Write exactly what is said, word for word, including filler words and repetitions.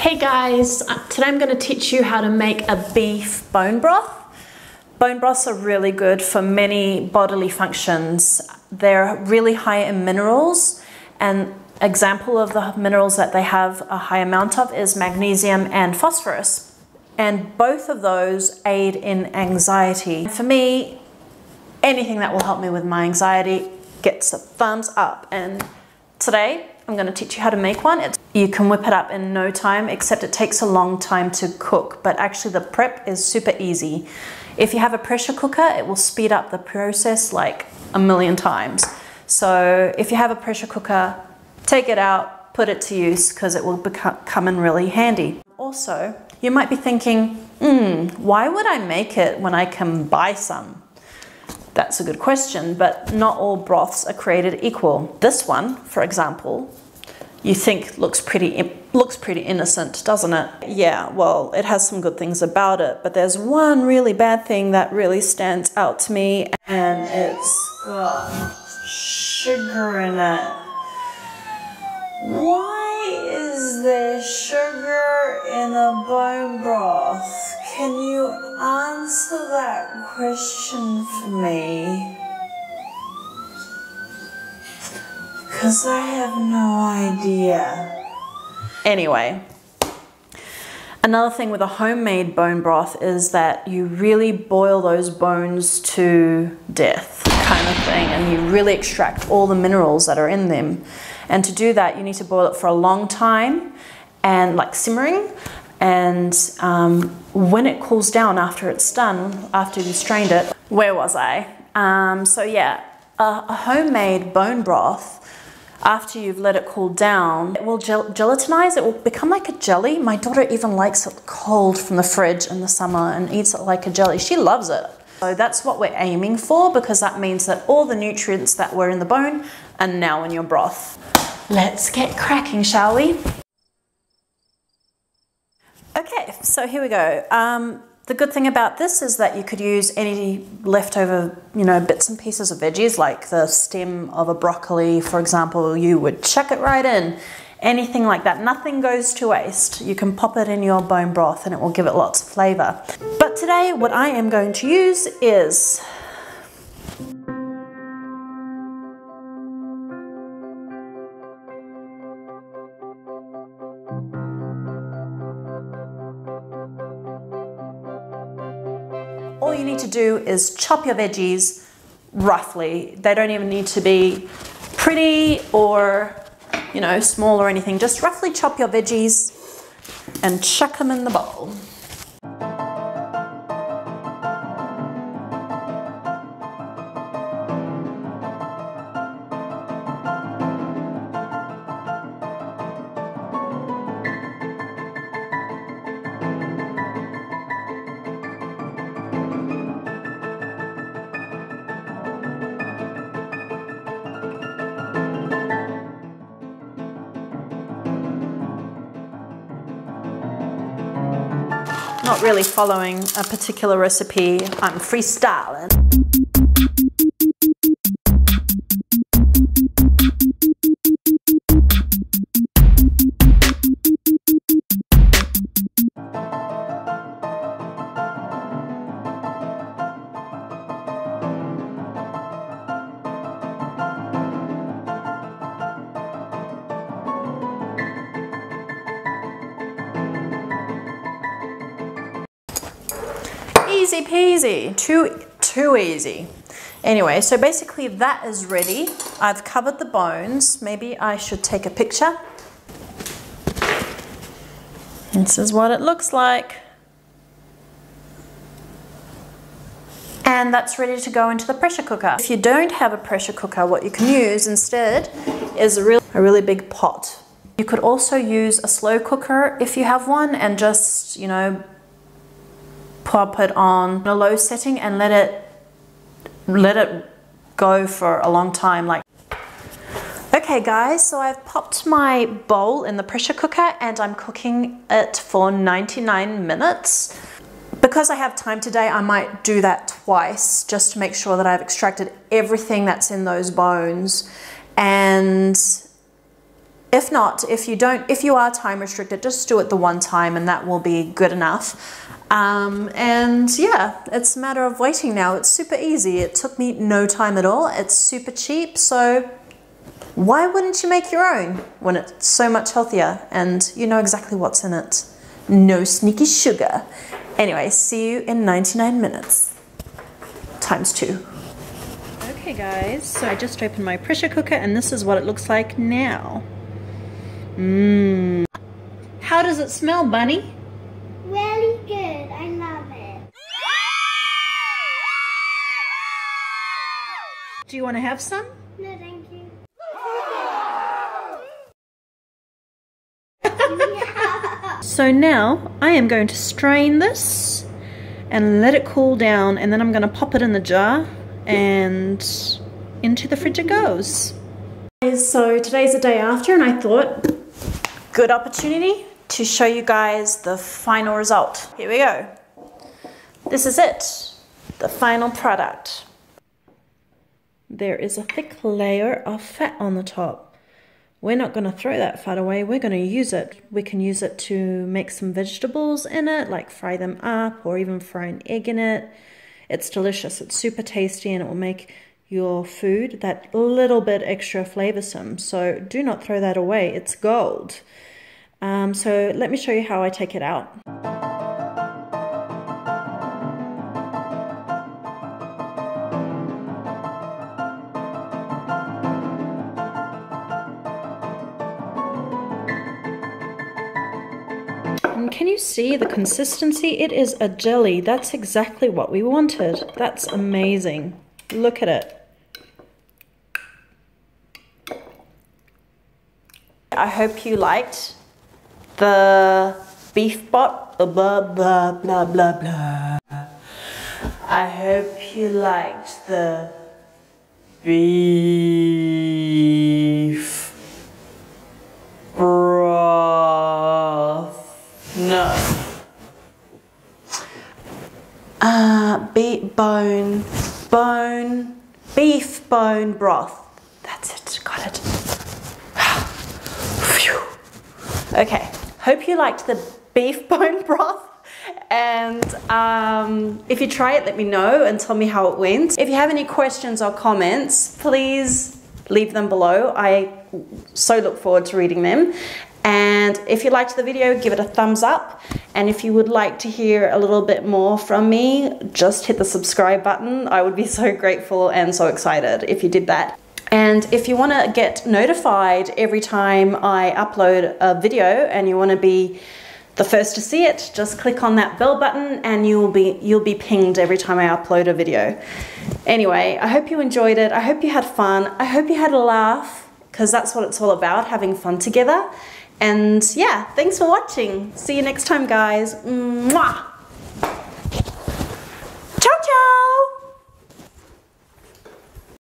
Hey guys, today I'm going to teach you how to make a beef bone broth. Bone broths are really good for many bodily functions. They're really high in minerals. An example of the minerals that they have a high amount of is magnesium and phosphorus. And both of those aid in anxiety. For me, anything that will help me with my anxiety gets a thumbs up. And today, I'm going to teach you how to make one. It's, you can whip it up in no time, except it takes a long time to cook, but actually the prep is super easy. If you have a pressure cooker, it will speed up the process like a million times. So if you have a pressure cooker, take it out, put it to use, because it will become, come in really handy. Also, you might be thinking, hmm, why would I make it when I can buy some? That's a good question, but not all broths are created equal. This one, for example, you think looks pretty, looks pretty innocent, doesn't it? Yeah, well, it has some good things about it, but there's one really bad thing that really stands out to me, and it's got sugar in it. Why is there sugar in a bone broth? Can you answer that question for me? Because I have no idea. Anyway, another thing with a homemade bone broth is that you really boil those bones to death, kind of thing, and you really extract all the minerals that are in them. And to do that, you need to boil it for a long time, and like simmering. And um, when it cools down after it's done, after you strained it, where was I? Um, so yeah, a, a homemade bone broth, after you've let it cool down, it will gel gelatinize, it will become like a jelly. My daughter even likes it cold from the fridge in the summer and eats it like a jelly. She loves it. So that's what we're aiming for, because that means that all the nutrients that were in the bone are now in your broth. Let's get cracking, shall we? Okay, so here we go. Um, the good thing about this is that you could use any leftover, you know, bits and pieces of veggies, like the stem of a broccoli, for example. You would chuck it right in. Anything like that. Nothing goes to waste. You can pop it in your bone broth and it will give it lots of flavor. But today, what I am going to use is all you need to do is chop your veggies roughly. They don't even need to be pretty or, you know, small or anything. Just roughly chop your veggies and chuck them in the bowl. Not really following a particular recipe, I'm freestyling. Easy peasy, too, too easy. Anyway, so basically that is ready. I've covered the bones. Maybe I should take a picture. This is what it looks like. And that's ready to go into the pressure cooker. If you don't have a pressure cooker, what you can use instead is a really, a really big pot. You could also use a slow cooker if you have one, and just, you know, pop it on a low setting and let it let it go for a long time. Like, okay guys, so I've popped my bowl in the pressure cooker and I'm cooking it for ninety-nine minutes. Because I have time today, I might do that twice just to make sure that I've extracted everything that's in those bones. And If not, if you don't, if you are time restricted, just do it the one time and that will be good enough. Um, and yeah, it's a matter of waiting now. It's super easy. It took me no time at all. It's super cheap. So why wouldn't you make your own when it's so much healthier and you know exactly what's in it? No sneaky sugar. Anyway, see you in ninety-nine minutes. Times two. Okay guys, so I just opened my pressure cooker and this is what it looks like now. Mmm. How does it smell, Bunny? Really good. I love it. Do you want to have some? No, thank you. No. So now I am going to strain this and let it cool down, and then I'm going to pop it in the jar and into the fridge it goes. So today's the day after and I thought, good opportunity to show you guys the final result. Here we go. This is it, the final product. There is a thick layer of fat on the top. We're not going to throw that fat away, we're going to use it. We can use it to make some vegetables in it, like fry them up or even fry an egg in it. It's delicious, it's super tasty, and it will make your food that little bit extra flavorsome. So do not throw that away, it's gold. Um, so let me show you how I take it out. And can you see the consistency? It is a jelly, that's exactly what we wanted. That's amazing, look at it. I hope you liked the beef bot, blah, blah, blah, blah, blah, blah. I hope you liked the beef broth. No. Uh, beef bone, bone, beef bone broth. That's it, got it. Okay, hope you liked the beef bone broth, and um, if you try it, let me know and tell me how it went. If you have any questions or comments, please leave them below. I so look forward to reading them. And if you liked the video, give it a thumbs up. And if you would like to hear a little bit more from me, just hit the subscribe button. I would be so grateful and so excited if you did that. And if you want to get notified every time I upload a video and you want to be the first to see it, just click on that bell button and you'll be you'll be pinged every time I upload a video. Anyway, I hope you enjoyed it. I hope you had fun. I hope you had a laugh, because that's what it's all about, having fun together. And yeah, thanks for watching. See you next time, guys. Mwah!